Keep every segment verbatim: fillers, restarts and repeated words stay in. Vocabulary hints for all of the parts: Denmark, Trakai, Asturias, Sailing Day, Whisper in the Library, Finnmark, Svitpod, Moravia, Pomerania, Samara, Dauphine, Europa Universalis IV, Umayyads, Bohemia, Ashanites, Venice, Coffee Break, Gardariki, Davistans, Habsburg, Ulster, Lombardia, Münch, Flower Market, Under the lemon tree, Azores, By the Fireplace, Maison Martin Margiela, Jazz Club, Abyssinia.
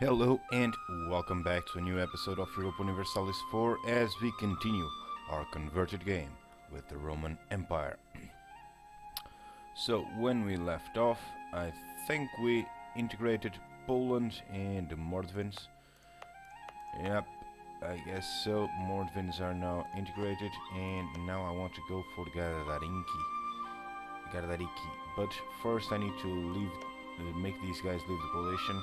Hello and welcome back to a new episode of Europa Universalis four as we continue our converted game with the Roman Empire. So when we left off, I think we integrated Poland and the Mordvins. Yep, I guess so. Mordvins are now integrated, and now I want to go for Gardariki. Gardariki. But first I need to leave, uh, make these guys leave the coalition.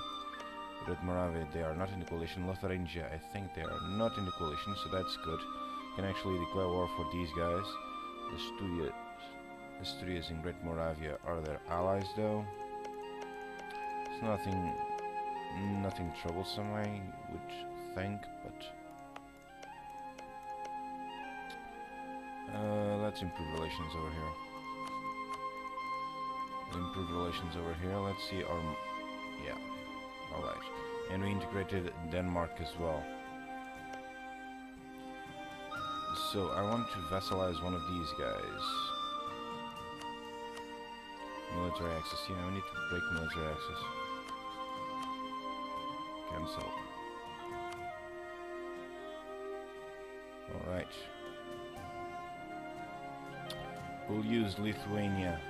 Great Moravia, they are not in the coalition. Lotharingia, I think they are not in the coalition, so that's good. Can actually declare war for these guys. Asturias, Asturias and Great Moravia are their allies, though. It's nothing, nothing troublesome, I would think. But uh, let's improve relations over here. Improve relations over here. Let's see our, yeah. Alright, and we integrated Denmark as well. So I want to vassalize one of these guys. Military access, you know, we need to break military access. Cancel. Alright. We'll use Lithuania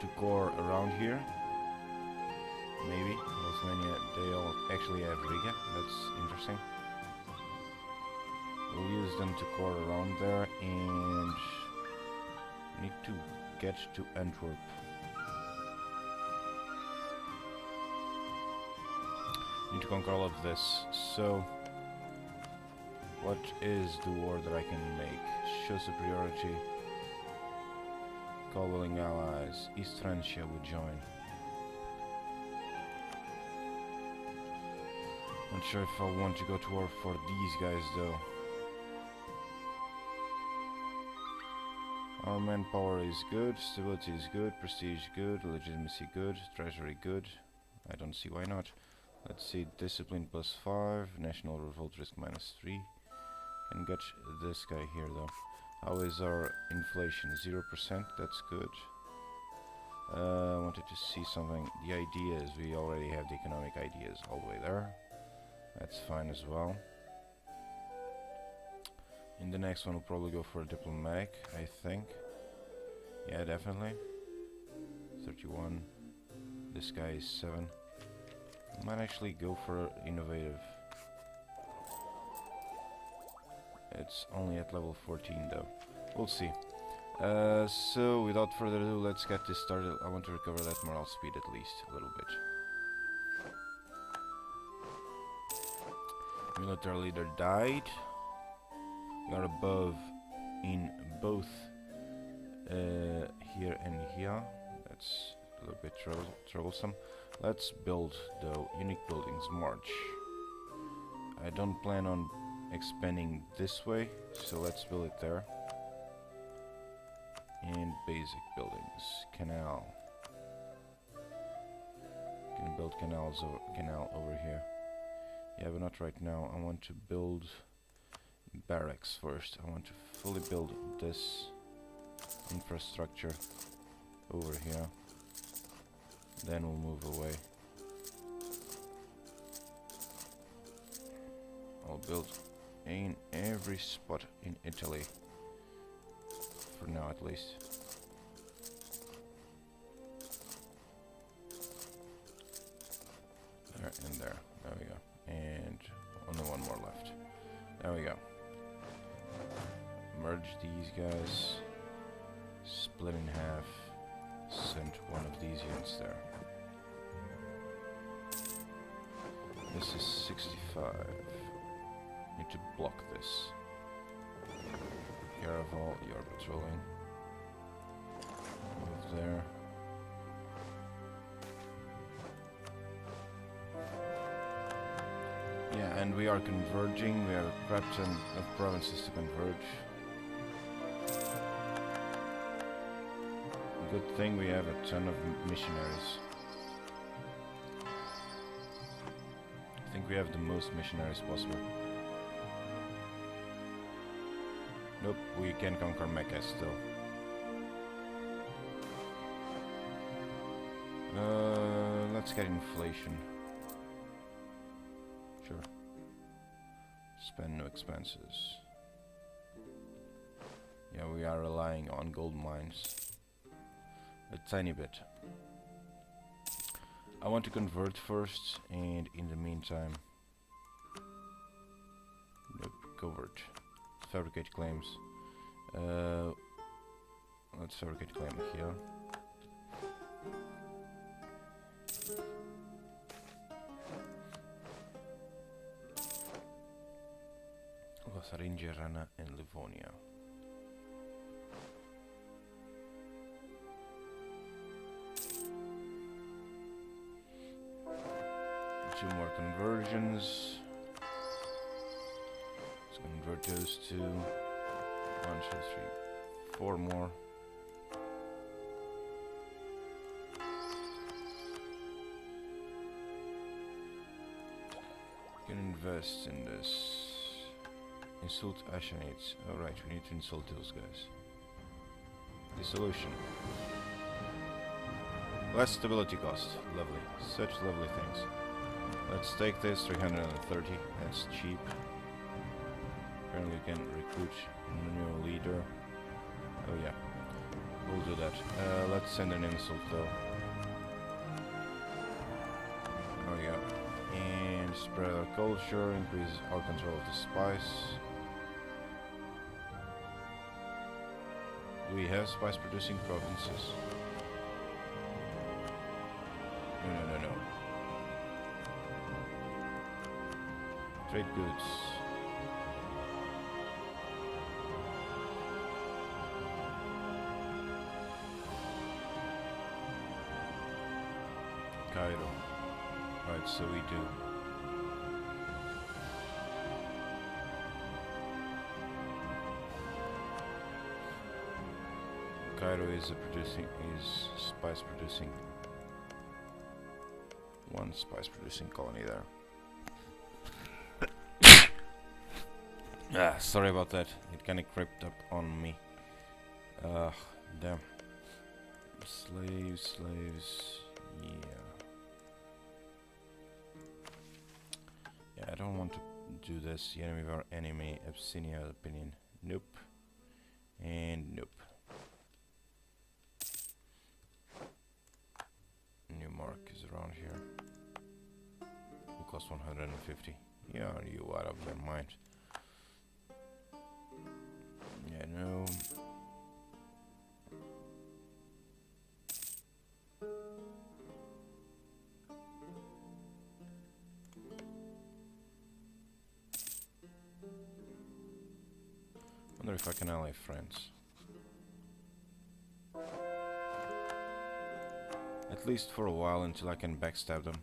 to core around here. Maybe. Lithuania, they all actually have Riga, that's interesting. We'll use them to core around there, and need to get to Antwerp. Need to conquer all of this, so what is the war that I can make? Show superiority, call willing allies, East Francia would join. Not sure if I want to go to war for these guys though. Our manpower is good, stability is good, prestige good, legitimacy good, treasury good. I don't see why not. Let's see, discipline plus five, national revolt risk minus three. And get this guy here though. How is our inflation? Zero percent, that's good. Uh, I wanted to see something. The ideas, we already have the economic ideas all the way there. That's fine as well. In the next one we'll probably go for a diplomatic, I think. Yeah, definitely. thirty-one. This guy is seven. I might actually go for innovative. It's only at level fourteen though. We'll see. Uh, so, without further ado, let's get this started. I want to recover that morale speed at least a little bit. Military leader died. We are above in both uh, here and here. That's a little bit trouble troublesome. Let's build though. Unique buildings. March. I don't plan on expanding this way, so let's build it there. And basic buildings. Canal. Can build canals over canal over here. Yeah, but not right now. I want to build barracks first. I want to fully build this infrastructure over here. Then we'll move away. I'll build in every spot in Italy. For now, at least. There and there. There we go. And only one more left. There we go. Merge these guys. Split in half. Send one of these units there. This is sixty-five. Need to block this. Caraval, you're patrolling. Move there. Yeah, and we are converging. We have a crap ton of provinces to converge. Good thing we have a ton of missionaries. I think we have the most missionaries possible. Nope, we can conquer Mecca still. Uh, let's get inflation. Sure. Spend no expenses. Yeah, we are relying on gold mines. A tiny bit. I want to convert first, and in the meantime... Nope, covert. Fabricate claims. Uh, let's fabricate claim here. Lotharingia, Rana, and Livonia. Two more conversions. Let's convert those to one, two, three, four more. We can invest in this. Insult Ashanites. Alright, we need to insult those guys. Dissolution. Less stability cost. Lovely. Such lovely things. Let's take this, three hundred thirty. That's cheap. Apparently we can recruit a new leader. Oh yeah. We'll do that. Uh, let's send an insult though. There we go. And spread our culture, increase our control of the spice. We have spice producing provinces. No, no, no, no. Trade goods. Cairo. Right, so we do. Cairo is a producing is spice producing. One spice producing colony there. Ah, sorry about that. It kinda crept up on me. Ah, uh, damn. Slaves, slaves, yeah. Yeah, I don't want to do this. The enemy of our enemy, Abyssinia opinion. Nope. And nope. New mark is around here. Cost one hundred fifty. Yeah, you are out of your mind. Yeah, no. Wonder if I can ally France. At least for a while until I can backstab them.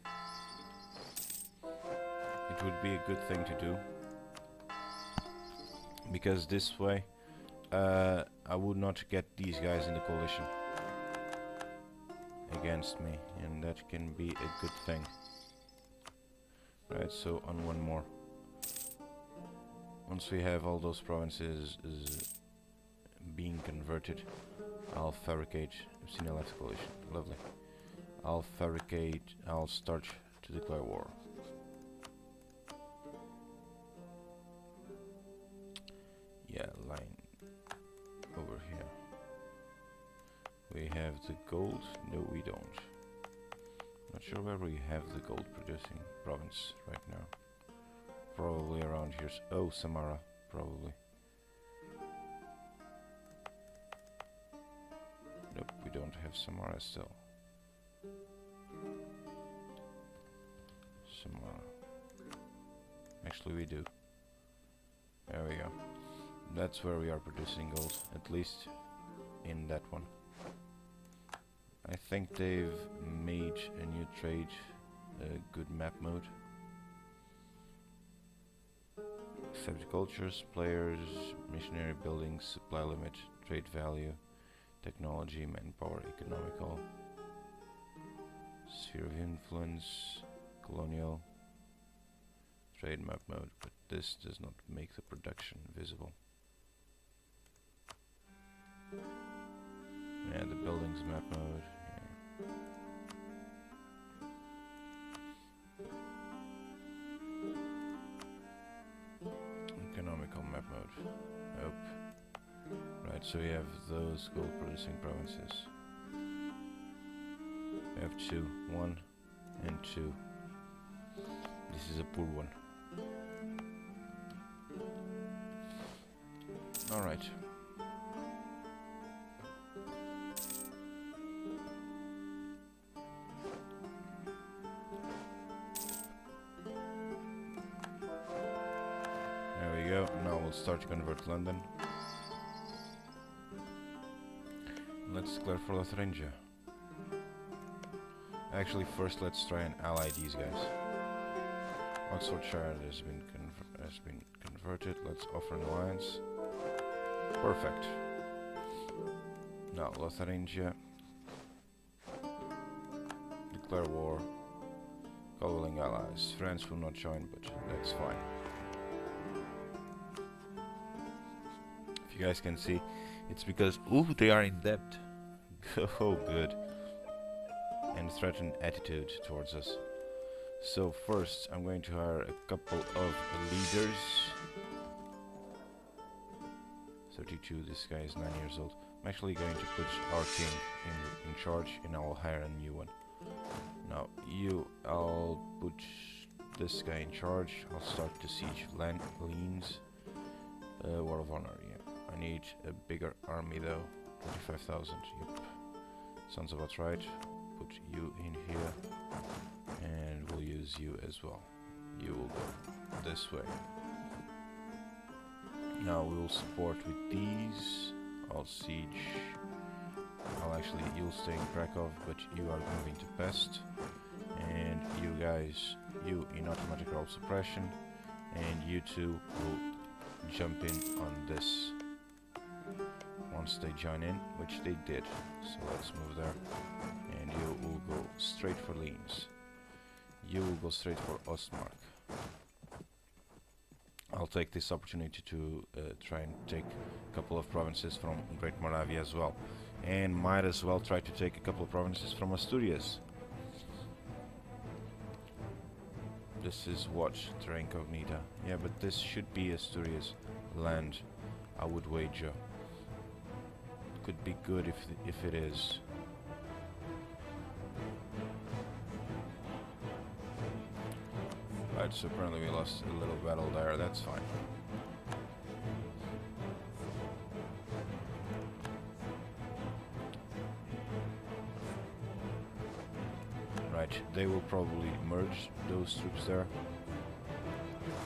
It would be a good thing to do, because this way uh, I would not get these guys in the coalition against me, and that can be a good thing. Right, so on one more. Once we have all those provinces being converted, I'll fabricate. I've seen a left coalition. Lovely. I'll fabricate. I'll start to declare war. Yeah, line over here. We have the gold. No, we don't. Not sure where we have the gold producing province right now. Probably around here. Oh, Samara, probably. Nope, we don't have Samara still. Samara. Actually, we do. There we go. That's where we are producing gold, at least in that one. I think they've made a new trade, a good map mode. Accept cultures, players, missionary buildings, supply limit, trade value, technology, manpower, economical, sphere of influence, colonial, trade map mode, but this does not make the production visible. Yeah, the buildings map mode. Yeah. Nope. Right, so we have those gold-producing provinces. We have two. One and two. This is a poor one. Alright. There we go. Now we'll start to convert London. Let's declare for Lotharingia. Actually, first let's try and ally these guys. Oxfordshire has been conver has been converted. Let's offer an alliance. Perfect. Now Lotharingia. Declare war. Calling allies. France will not join, but that's fine. If you guys can see, it's because ooh, they are in debt. Oh, good. And threatened attitude towards us. So first, I'm going to hire a couple of leaders. thirty-two, this guy is nine years old. I'm actually going to put our king in, in charge, and I will hire a new one. Now, you, I'll put this guy in charge. I'll start the siege of Leans. Uh, War of Honor, yeah. I need a bigger army though. twenty-five thousand, yep. Sounds about right. Put you in here, and we'll use you as well. You will go this way. Now we will support with these. I'll siege. I'll actually, you'll stay in Krakow, but you are moving to Pest. And you guys, you in automatic roll suppression, and you two will jump in on this once they join in, which they did. So let's move there. And you will go straight for Leans. You will go straight for Ostmark. I'll take this opportunity to uh, try and take a couple of provinces from Great Moravia as well. And might as well try to take a couple of provinces from Asturias. This is what Terra Incognita. Yeah, but this should be Asturias land, I would wager. Could be good if, if it is. So apparently we lost a little battle there, that's fine. Right, they will probably merge those troops there.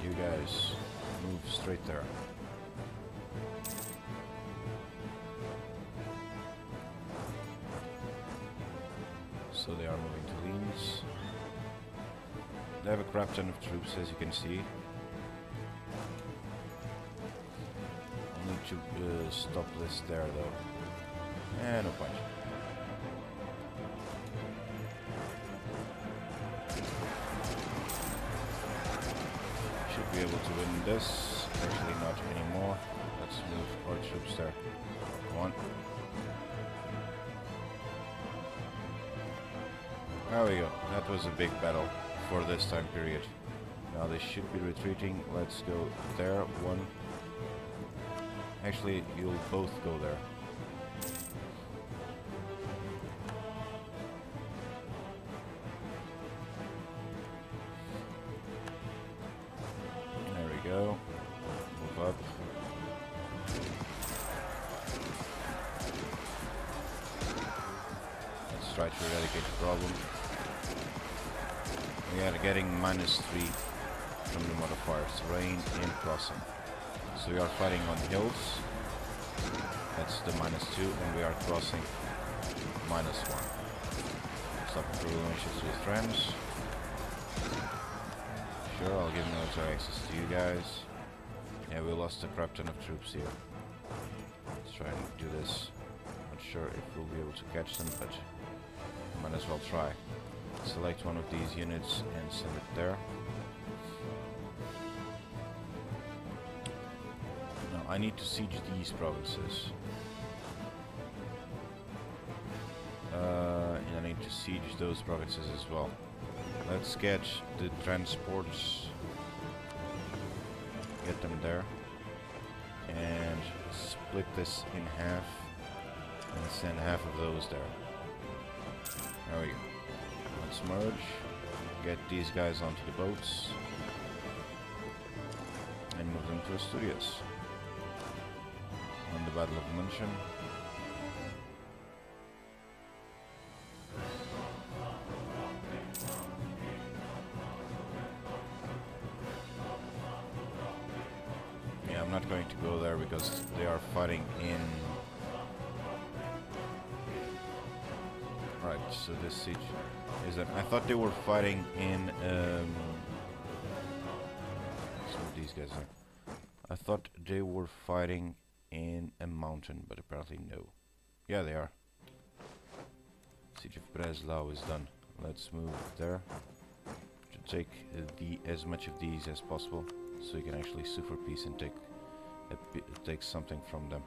You guys, move straight there. So they are moving to Leans. They have a crap ton of troops, as you can see. I need to uh, stop this there, though. Eh, no point. Should be able to win this. Actually, not anymore. Let's move our troops there. One. There we go. That was a big battle for this time period. Now they should be retreating. Let's go there. One. Actually, you'll both go there. There we go. Move up. Let's try to eradicate the problem. We are getting minus three from the modifiers, rain and crossing. So we are fighting on hills, that's the minus two, and we are crossing minus one. Stopping for relations with friends. Sure, I'll give military access to you guys. Yeah, we lost a crap ton of troops here. Let's try and do this. Not sure if we'll be able to catch them, but might as well try. Select one of these units and send it there. Now I need to siege these provinces. Uh, and I need to siege those provinces as well. Let's get the transports. Get them there. and split this in half and send half of those there. There we go. Let's merge, get these guys onto the boats, and move them to Asturias. Won the Battle of Munchen. Yeah, I'm not going to go there because they are fighting in... Right, so this siege is that I thought they were fighting in... Um, so these guys are. I thought they were fighting in a mountain, but apparently no. Yeah, they are. Siege of Breslau is done. Let's move there to take uh, the as much of these as possible, so you can actually sue for peace and take a p take something from them.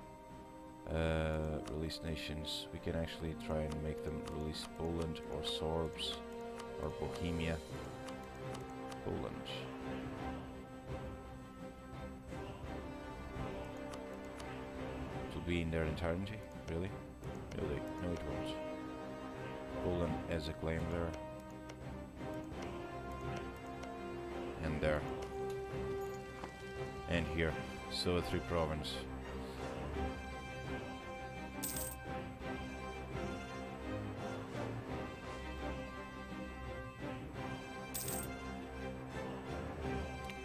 Uh, release nations, we can actually try and make them release Poland or Sorbs or Bohemia. Poland. It will be in their entirety? Really? Really? No, it won't. Poland as a claim there. And there. And here. So a three province.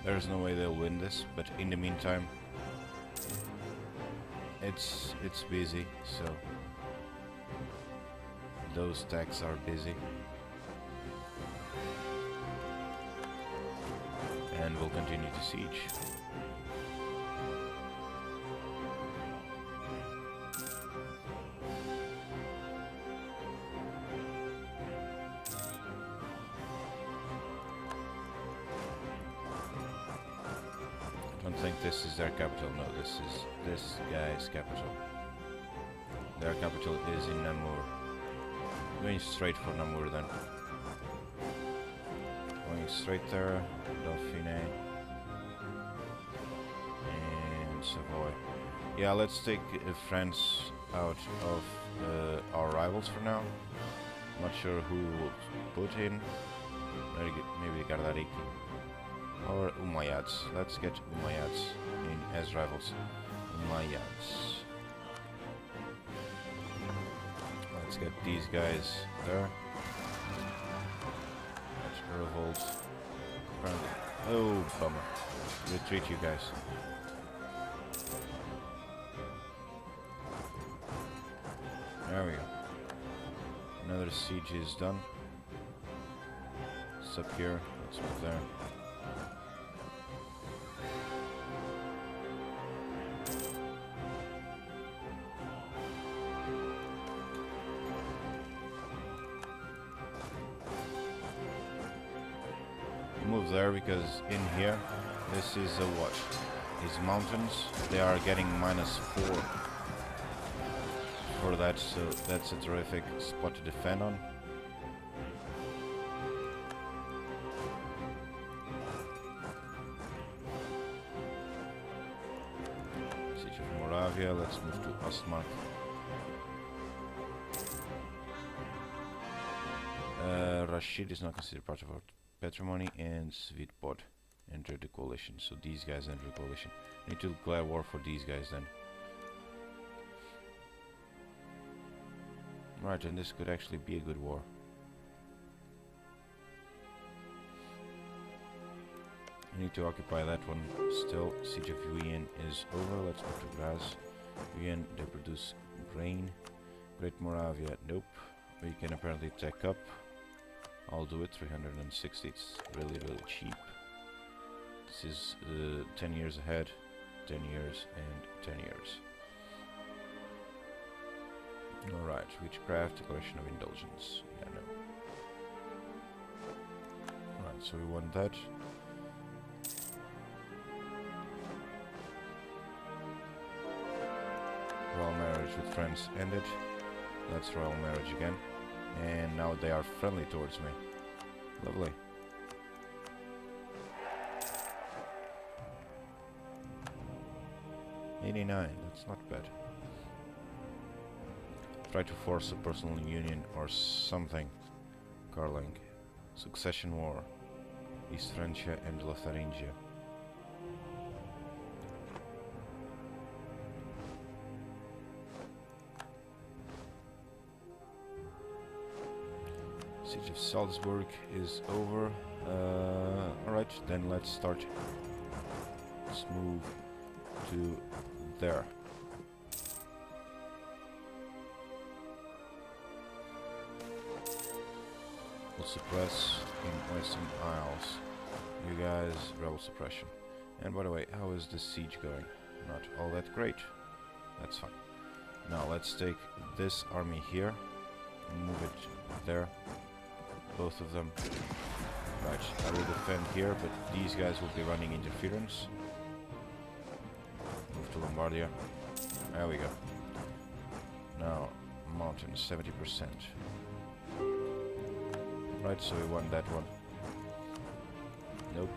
There's no way they'll win this, but in the meantime, it's it's busy, so those stacks are busy. And we'll continue to siege. This is their capital. No, this is this guy's capital. Their capital is in Namur. Going straight for Namur then. Going straight there, Dauphine. And Savoy. Yeah, let's take uh, France out of uh, our rivals for now. Not sure who will put in. Maybe Gardariki. Or Umayyads. Let's get Umayyads in as rivals. Umayyads. Let's get these guys there. That's revolt. Oh, bummer. Retreat, you guys. There we go. Another siege is done. It's up here. Let's move there. There, because in here this is a what? These mountains, they are getting minus four for that, so that's a terrific spot to defend on. Siege of Moravia, let's move to Ostmark. Uh, Rashid is not considered part of our Patrimony, and Svitpod entered the coalition, so these guys enter the coalition. I need to declare war for these guys then. Right, and this could actually be a good war. I need to occupy that one still. Siege of Uyen is over, let's go to Graz. Uyen, they produce grain. Great Moravia, nope. We can apparently take up. I'll do it, three hundred sixty, it's really, really cheap. This is uh, ten years ahead, ten years, and ten years. Alright, Witchcraft, Declaration of Indulgence. Yeah, no. Alright, so we want that. Royal marriage with friends ended. That's royal marriage again. And now they are friendly towards me. Lovely. eighty-nine, that's not bad. Try to force a personal union or something. Carling. Succession War. East Francia and Lotharingia. Siege of Salzburg is over. Uh, Alright, then let's start. Let's move to there. Rebel suppress in Western Isles. You guys, rebel suppression. And by the way, how is the siege going? Not all that great. That's fine. Now let's take this army here and move it there. Both of them. Right, I will defend here, but these guys will be running interference. Move to Lombardia. There we go. Now, mountain, seventy percent. Right, so we won that one. Nope.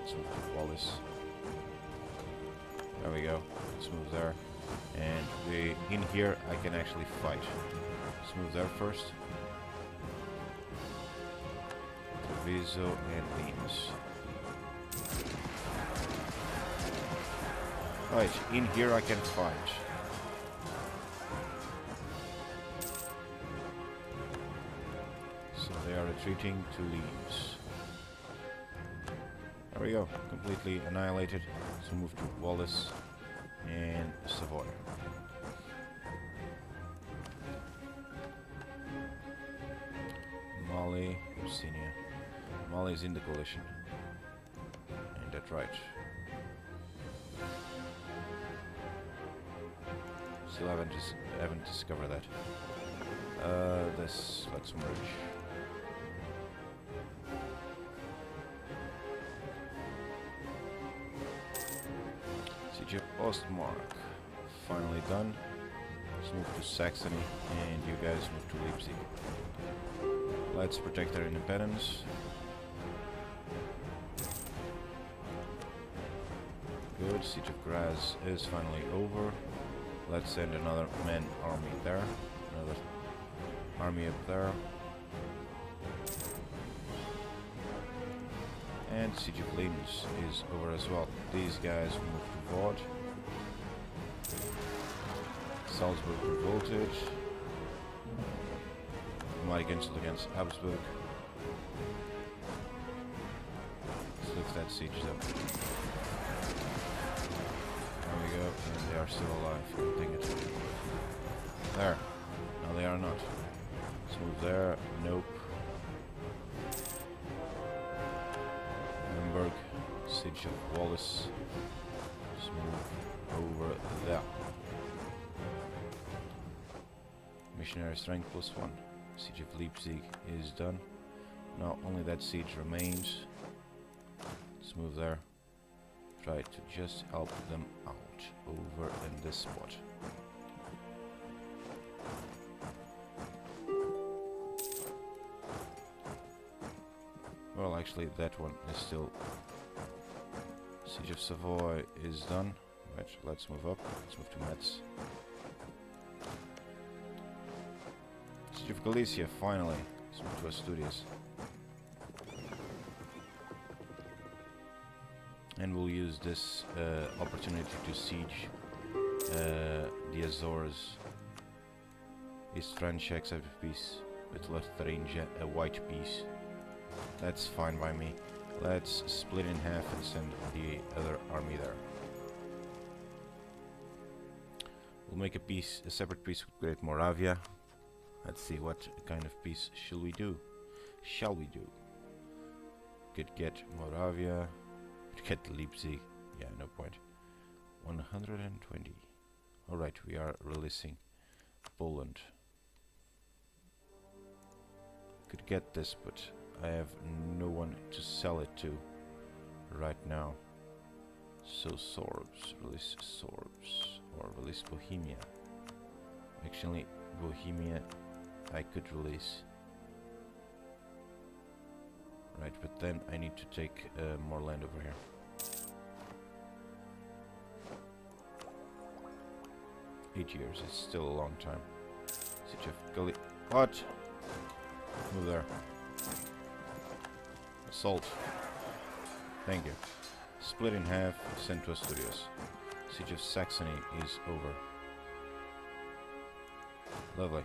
Let's move to Wallace. There we go. Let's move there. And we in here, I can actually fight. Let's move there first. Viso and Leans. Right, in here I can fight. So they are retreating to Leans. There we go, completely annihilated. So move to Wallace and Savoy. Mali, Abyssinia. Mali is in the coalition. And that's right. Still haven't dis haven't discovered that. Uh, this let's merge. Siege of Ostmark, finally done. Let's move to Saxony, and you guys move to Leipzig. Let's protect their independence. Good, siege of Graz is finally over. Let's send another man army there, another army up there, and siege of Leans is over as well. These guys move to board. Salzburg revolted. Might against against Habsburg. Let's lift that siege though. And they are still alive. Dang it. There. No, they are not. Let's move there. Nope. Nuremberg. Siege of Wallace. Let's move over there. Missionary strength plus one. Siege of Leipzig is done. Now only that siege remains. Let's move there. Try to just help them out over in this spot. Well, actually that one is still... Siege of Savoy is done. Right, let's move up. Let's move to Metz. Siege of Galicia, finally. Let's move to Asturias. And we'll use this uh, opportunity to siege uh, the Azores. East Francia accepted peace with Lotharingia, a white peace. That's fine by me. Let's split in half and send the other army there. We'll make a peace, a separate peace with Great Moravia. Let's see what kind of peace shall we do. Shall we do? Could get Moravia. Get Leipzig, yeah, no point. one hundred twenty. Alright, we are releasing Poland. Could get this, but I have no one to sell it to right now. So Sorbs, release Sorbs, or release Bohemia. Actually, Bohemia I could release. Right, but then I need to take uh, more land over here. Eight years is still a long time. Such a gully. What? Move there. Assault. Thank you. Split in half, sent to Asturias. Siege of Saxony is over. Lovely.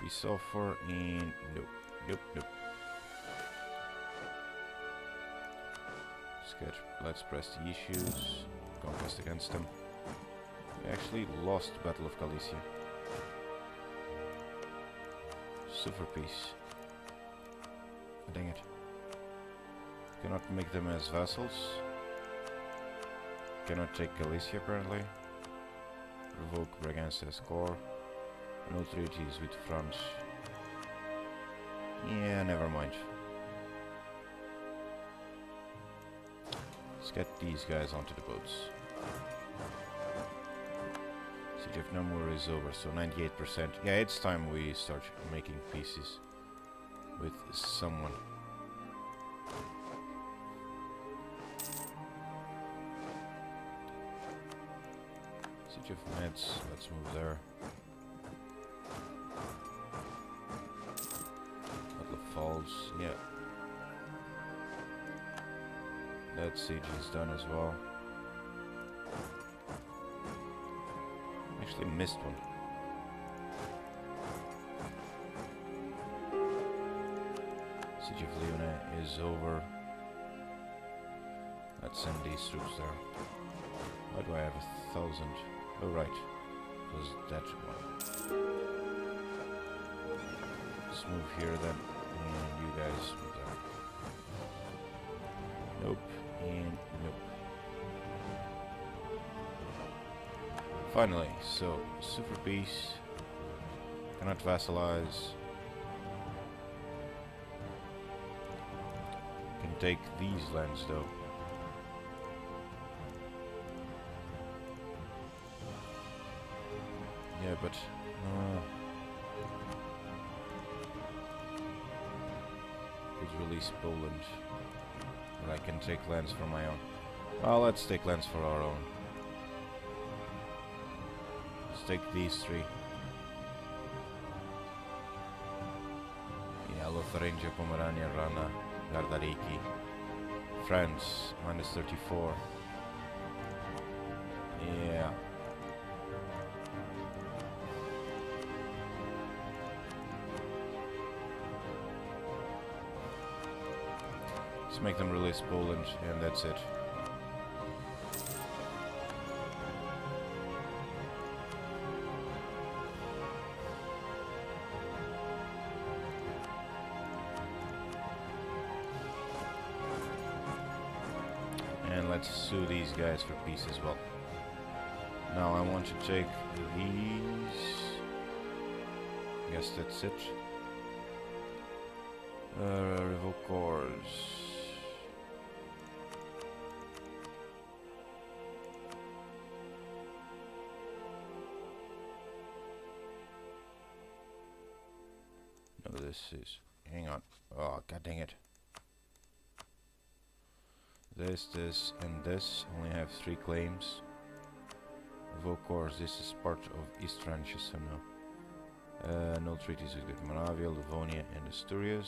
Be sulfur and nope, nope, nope. Sketch. Let's press the issues. Conquest against them. We actually lost the Battle of Galicia. Super peace. Dang it. Cannot make them as vassals. Cannot take Galicia apparently. Revoke Braganza's core. No treaties with France. Yeah, never mind. Let's get these guys onto the boats. Siege of Namur is over, so ninety-eight percent. Yeah, it's time we start making pieces with someone. Siege of Metz, let's move there. Battle of Falls, yeah. That siege is done as well. Actually missed one. Siege of Leona is over. Let's send these troops there. Why do I have a thousand? Oh right, it was that one. Let's move here then, and you guys move there. Nope, and nope. Finally, so super peace. Cannot vassalize. Take these lands though. Yeah, but uh, could release Poland, and I can take lands for my own. Well, let's take lands for our own. Let's take these three. Yeah, Lotharingia, Pomerania, Rana. Gardariki. France, minus thirty-four. Yeah. Let's make them release Poland, and that's it. Sue these guys for peace as well. Now I want to take these. I guess that's it. Uh, revoke cores. No, this is. Hang on. Oh, god dang it. This, this, and this only have three claims. Of course, this is part of East Francia, so no. Uh, no treaties with Great Moravia, Livonia, and Asturias.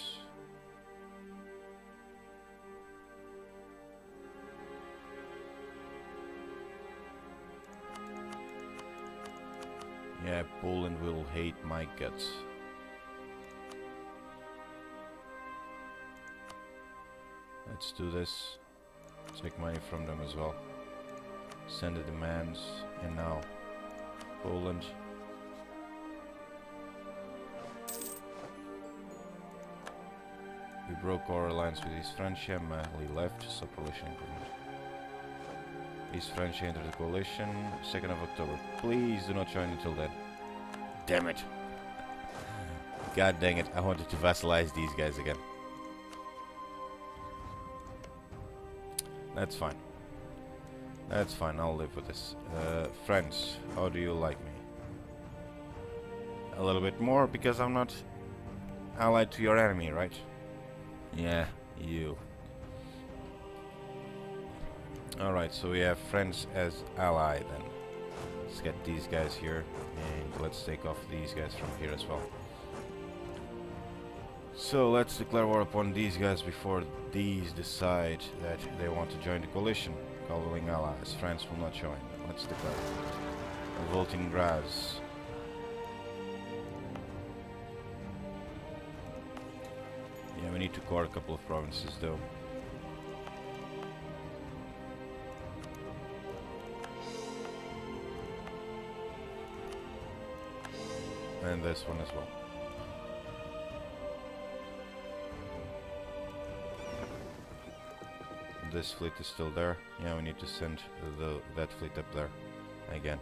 Yeah, Poland will hate my guts. Let's do this. Take money from them as well. Send the demands, and now Poland. We broke our alliance with East Francia. Mali left, so coalition agreement. East Francia entered the coalition, second of October. Please do not join until then. Damn it! God dang it! I wanted to vassalize these guys again. That's fine. That's fine, I'll live with this. Uh, friends, how do you like me? A little bit more, because I'm not allied to your enemy, right? Yeah, you. Alright, so we have France as ally then. Let's get these guys here, and let's take off these guys from here as well. So let's declare war upon these guys before these decide that they want to join the coalition. Calling allies, France will not join. Let's declare war. Revolting Graz. Yeah, we need to core a couple of provinces though. And this one as well. This fleet is still there. Yeah, we need to send the that fleet up there again.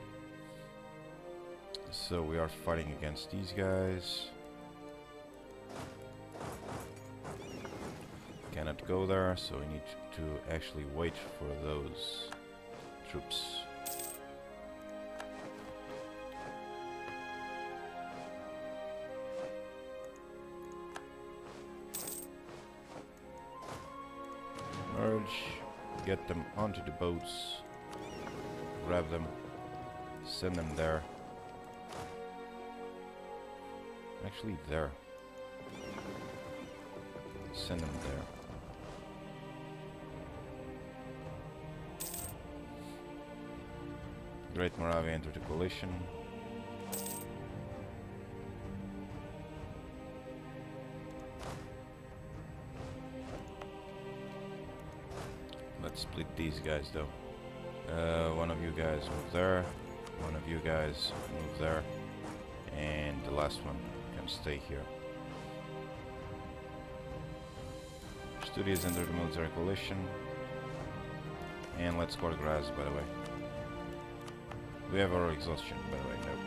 So we are fighting against these guys. Cannot go there, so we need to actually wait for those troops. Get them onto the boats, grab them, send them there. Actually, there. Send them there. Great Moravia entered the coalition. Split these guys though. Uh, one of you guys move there, one of you guys move there, and the last one can stay here. Asturias entered the military coalition, and let's score Graz, by the way. We have our exhaustion, by the way.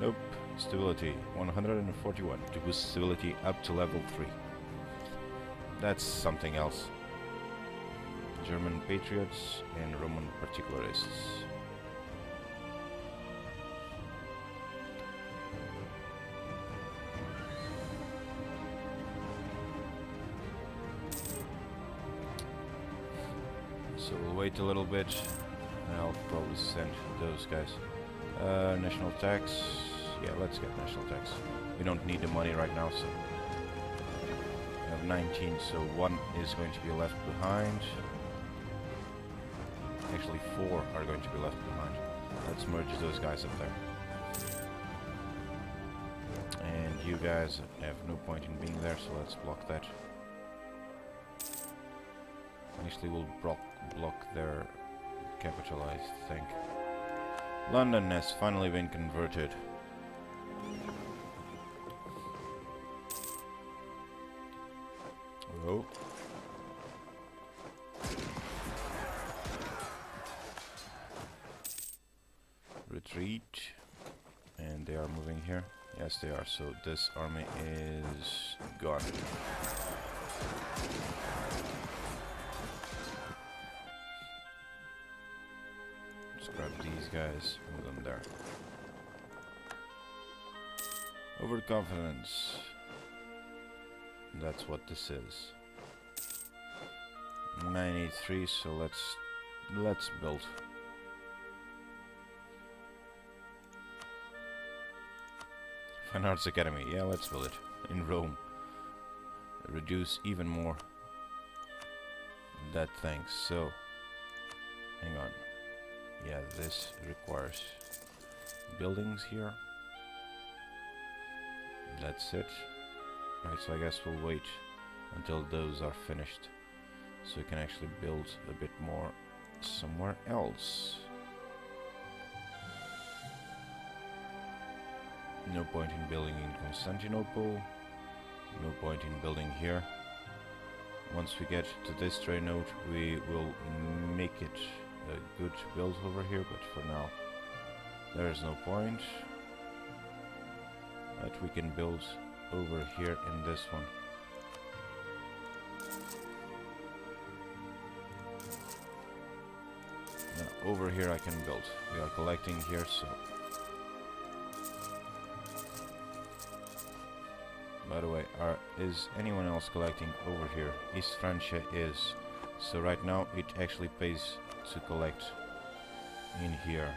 Nope. Nope. Stability one hundred forty-one to boost stability up to level three. That's something else. German patriots and Roman particularists. So we'll wait a little bit. I'll probably send those guys. Uh, national tax. Yeah, let's get national tax. We don't need the money right now, so... nineteen, so one is going to be left behind. Actually, four are going to be left behind. Let's merge those guys up there. And you guys have no point in being there, so let's block that. Actually, we'll block, block their capital, I think. London has finally been converted. Oh. Retreat. And they are moving here. Yes, they are. So this army is gone. Just grab these guys, move them there. Overconfidence. That's what this is. ninety-three, so let's let's build. Fine Arts Academy, yeah, let's build it. In Rome. Reduce even more that thing, so hang on. Yeah, this requires buildings here. That's it. Right, so I guess we'll wait until those are finished, so we can actually build a bit more somewhere else. No point in building in Constantinople, no point in building here. Once we get to this trade node, we will make it a good build over here, but for now there is no point. But we can build over here in this one. Now over here I can build. We are collecting here, so by the way, are, is anyone else collecting over here? East Francia is. So right now it actually pays to collect in here.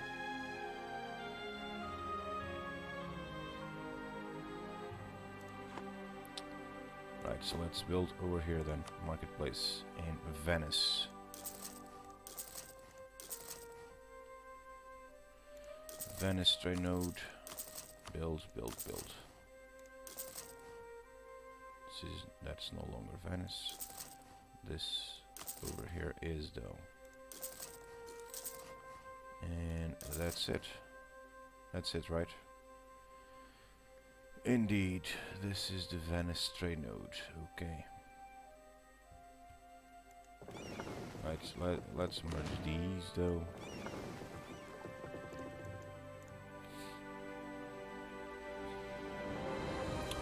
Right, so let's build over here then. Marketplace in Venice. Venice trade node. Build, build, build. This is, that's no longer Venice. This over here is though. And that's it. That's it, right? Indeed, this is the Venice trade node. Okay. Right, let, let's merge these though.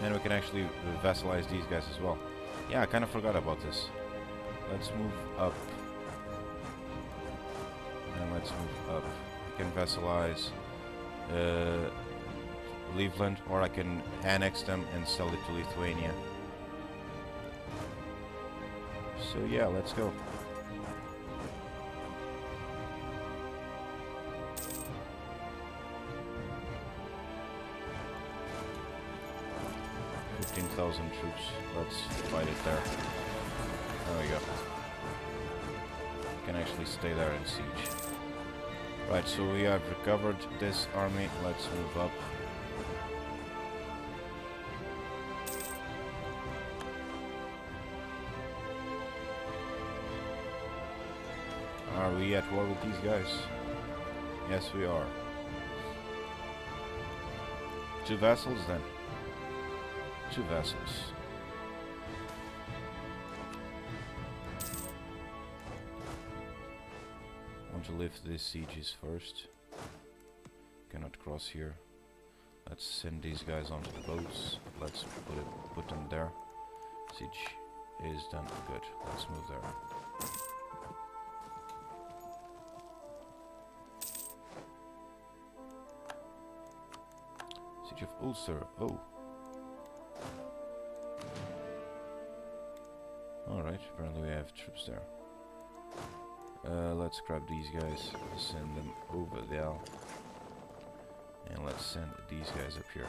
And we can actually vassalize these guys as well. Yeah, I kind of forgot about this. Let's move up. And let's move up. I can vassalize uh, Cleveland, or I can annex them and sell it to Lithuania. So yeah, let's go. fifteen thousand troops. Let's fight it there. There we go. Can actually stay there and siege. Right, so we have recovered this army. Let's move up. Are we at war with these guys? Yes, we are. Two vassals then. Two vessels. Want to lift these sieges first. Cannot cross here. Let's send these guys onto the boats. Let's put it, put them there. Siege is done. Good. Let's move there. Siege of Ulster. Oh. Alright, apparently we have troops there. Uh, let's grab these guys, send them over there. And let's send these guys up here.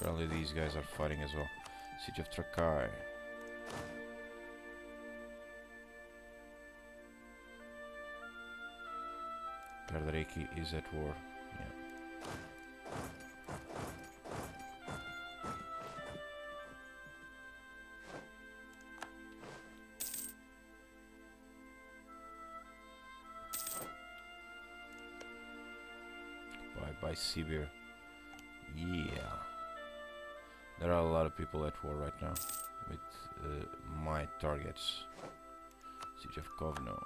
Apparently these guys are fighting as well. Siege of Trakai. Gardariki is at war. By Sibir. Yeah. There are a lot of people at war right now with uh, my targets. Siege of Kovno.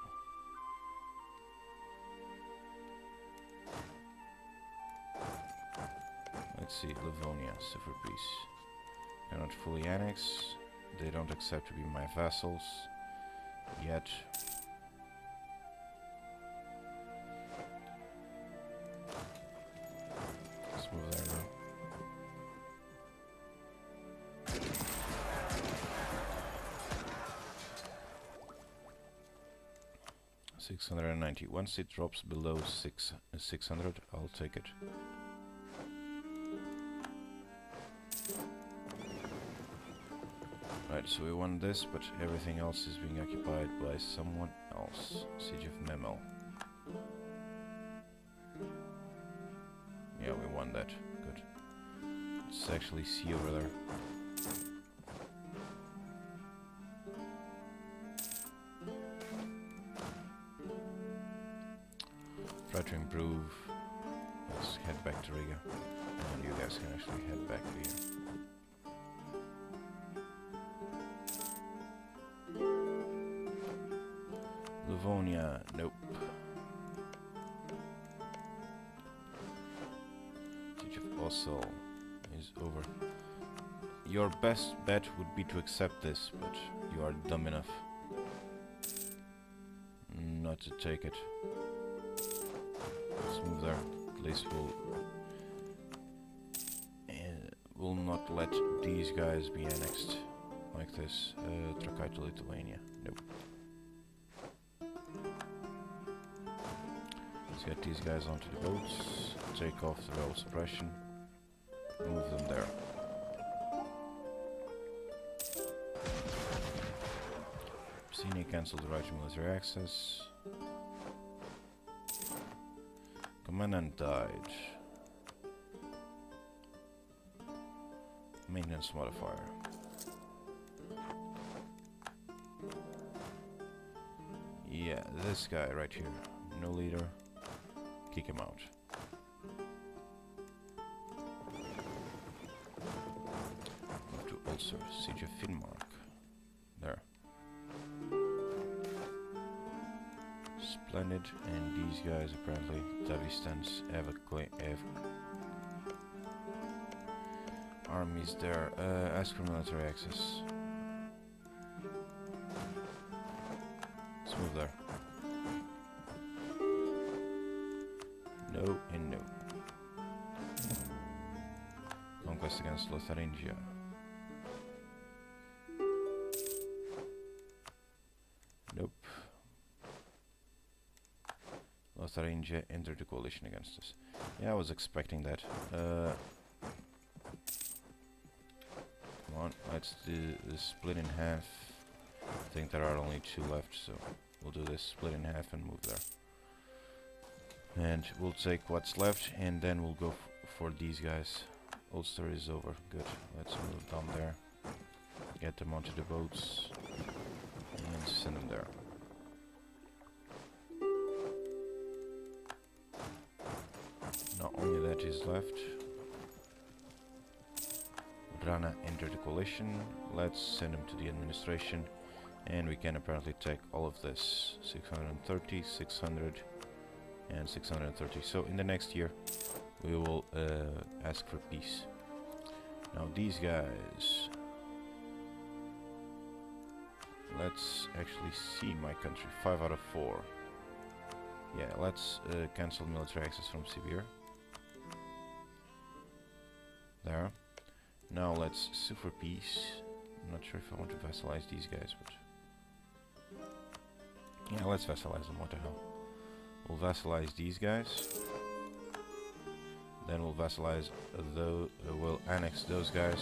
Let's see, Livonia, suffer peace. Cannot fully annex. They don't accept to be my vassals yet. six hundred ninety. Once it drops below six uh, six hundred, I'll take it. Right, so we won this, but everything else is being occupied by someone else. Siege of Memel. Yeah, we won that. Good. Let's actually see over there. Try to improve. Let's head back to Riga. And you guys can actually head back here. Livonia, nope. Siege of Osel is over. Your best bet would be to accept this, but you are dumb enough not to take it. Move there. least we'll, uh, we'll not let these guys be annexed like this. Uh, Trakai to Lithuania. Nope. Let's get these guys onto the boats, take off the rail suppression, move them there. Sini cancelled the right to military access. Commandant died. Maintenance modifier. Yeah, this guy right here. No leader. Kick him out. Move to Ulster. Siege of Finnmark. There. Splendid. And these guys apparently, Davistans, have armies there. Uh, ask for military access. Let's move there. No and no. Conquest against Lotharingia. Nope. Lotharingia entered the coalition against us. Yeah, I was expecting that. Uh, come on, let's do the split in half. I think there are only two left, so we'll do this split in half and move there. And we'll take what's left, and then we'll go f for these guys. Ulster is over. Good. Let's move down there. Get them onto the boats. And send them there. Not only that is left. Rana entered the coalition. Let's send him to the administration. And we can apparently take all of this. six hundred thirty, six hundred... and six hundred thirty. So in the next year we will uh, ask for peace. Now these guys, let's actually see my country. Five out of four. Yeah, let's uh, cancel military access from Sibir. There. Now let's sue for peace. I'm not sure if I want to vassalize these guys, but yeah, let's vassalize them. What the hell. We'll vassalize these guys. Then we'll vassalize uh, those. Uh, we'll annex those guys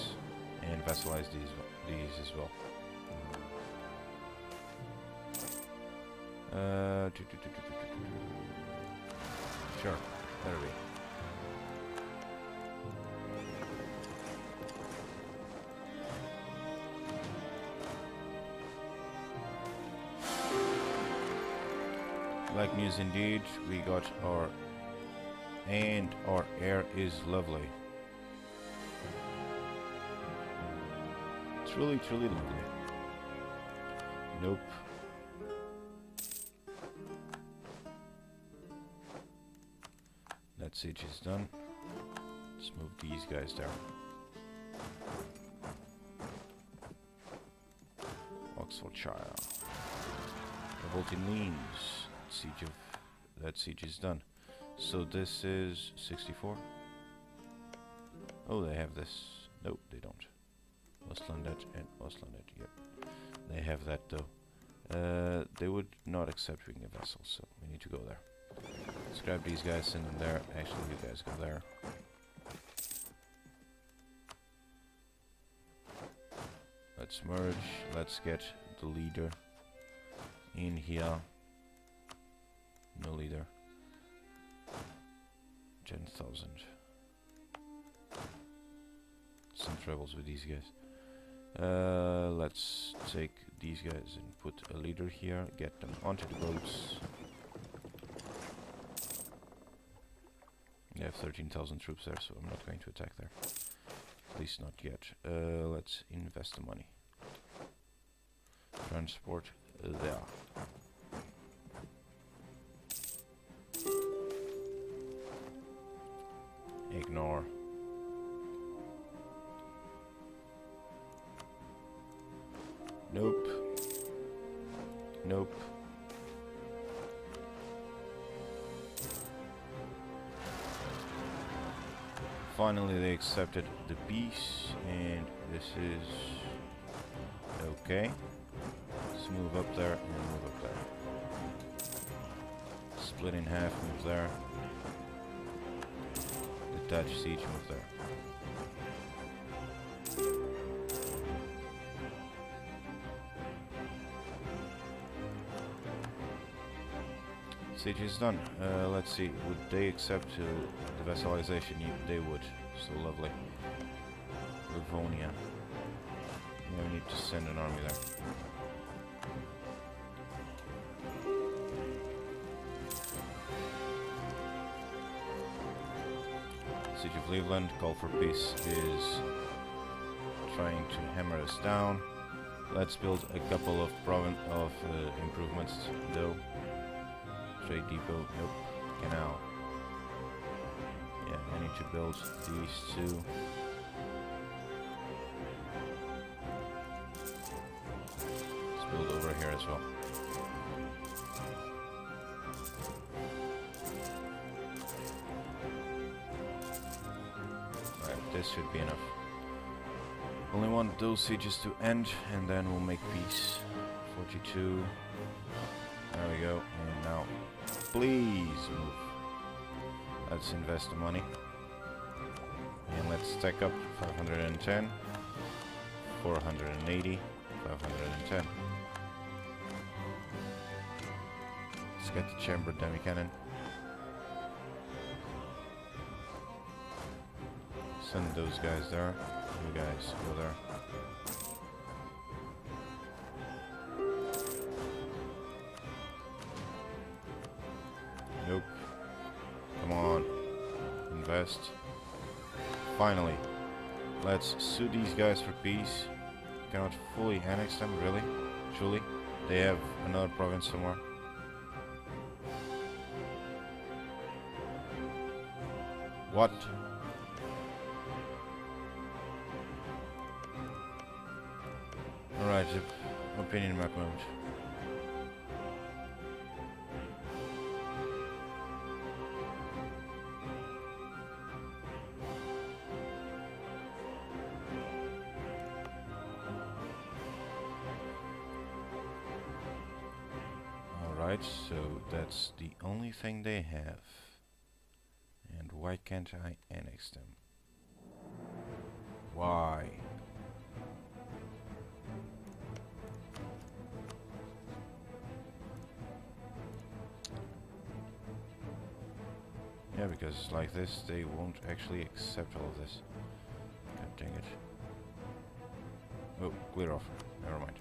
and vassalize these these as well. Uh, sure. There we. Like news indeed, we got our, and our air is lovely. Truly, truly lovely. Nope. That siege is done. Let's move these guys down. Oxfordshire. Revolt in Leans. Siege of that siege is done. So this is sixty-four. Oh, they have this. No, they don't. Ostlandet and Ostlandet. Yep, they have that though. Uh, they would not accept being a vessel, so we need to go there. Let's grab these guys, send them there. Actually, you guys go there. Let's merge. Let's get the leader in here. No leader. ten thousand. Some troubles with these guys. Uh, let's take these guys and put a leader here. Get them onto the boats. They have thirteen thousand troops there, so I'm not going to attack there. At least not yet. Uh, let's invest the money. Transport there. Ignore. Nope. Nope. Finally, they accepted the peace, and this is okay. Let's move up there and move up there. Split in half, move there. Detach siege, move there. Siege is done. Uh, let's see, would they accept uh, the vassalization? Yeah, they would. So lovely. Livonia. Yeah, we need to send an army there. Siege of Cleveland. Call for peace is trying to hammer us down. Let's build a couple of province of uh, improvements though. Trade depot, nope. Canal. Yeah, I need to build these two. Let's build over here as well. Alright, this should be enough. Only want those sieges to end, and then we'll make peace. forty-two. There we go, and now, please move. Let's invest the money. And let's stack up five hundred ten, four hundred eighty, five hundred ten. Let's get the chambered demi-cannon. Send those guys there. You guys, go there. Finally, let's sue these guys for peace. Cannot fully annex them, really, truly. They have another province somewhere. What? Alright, opinion map mode. So that's the only thing they have. And why can't I annex them? Why? Yeah, because like this they won't actually accept all of this. God dang it. Oh, clear off. Never mind.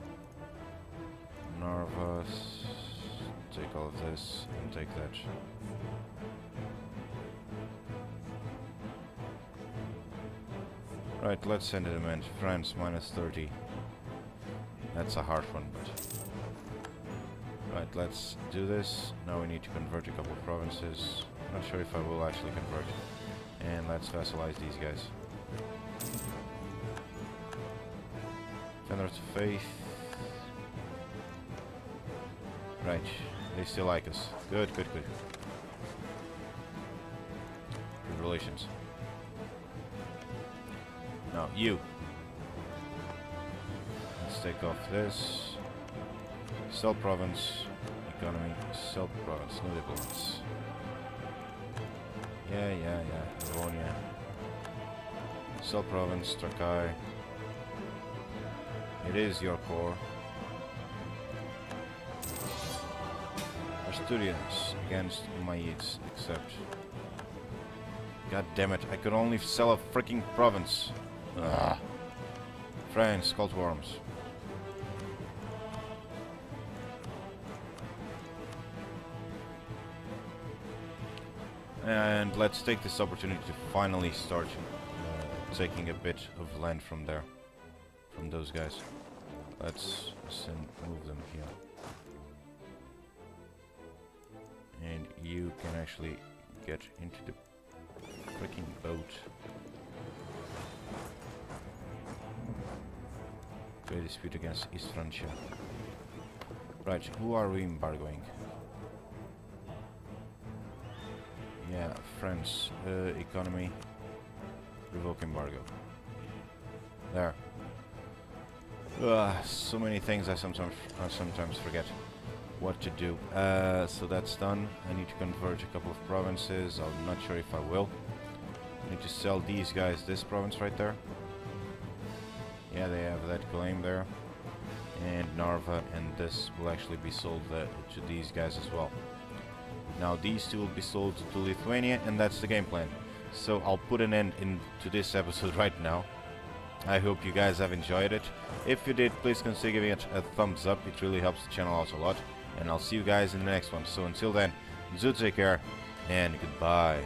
Narvas. Take all of this and take that. Right, let's send it a man. France minus thirty. That's a hard one, but. Right, let's do this. Now we need to convert a couple of provinces. I'm not sure if I will actually convert. And let's vassalize these guys. Tender to faith. Right. They still like us. Good, good, good. Good relations. Now, you. Let's take off this. Sell province. Economy. Sell province. No diplomats. Yeah, yeah, yeah. Livonia. Sell province. Trakai. It is your core. Asturias against Umayyads, except... God damn it! I could only sell a freaking province! Ugh. France, called worms. And let's take this opportunity to finally start uh, taking a bit of land from there. From those guys. Let's send, move them here. And you can actually get into the freaking boat. Trade dispute against East Francia. Right, who are we embargoing? Yeah, France. Uh, economy. Revoke embargo. There. Ugh, so many things I sometimes I sometimes forget what to do. Uh, so that's done. I need to convert a couple of provinces. I'm not sure if I will. I need to sell these guys this province right there. Yeah, they have that claim there. And Narva and this will actually be sold uh, to these guys as well. Now these two will be sold to Lithuania, and that's the game plan. So I'll put an end in to this episode right now. I hope you guys have enjoyed it. If you did, please consider giving it a thumbs up. It really helps the channel out a lot. And I'll see you guys in the next one. So until then, do take care and goodbye.